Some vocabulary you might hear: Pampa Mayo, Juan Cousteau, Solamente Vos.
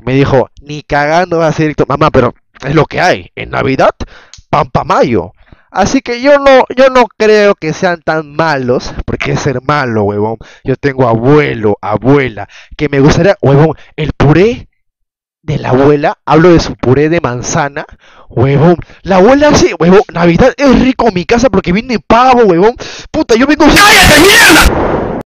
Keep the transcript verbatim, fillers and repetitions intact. Me dijo, ni cagando vas a ir, mamá, pero es lo que hay. En Navidad, Pampa Mayo. Así que yo no, yo no creo que sean tan malos, porque es ser malo, huevón. Yo tengo abuelo, abuela, que me gustaría, huevón, el puré de la abuela, hablo de su puré de manzana, huevón. La abuela hace, huevón, Navidad es rico en mi casa porque viene pavo, huevón. Puta, yo vengo... ¡Cállate, mierda!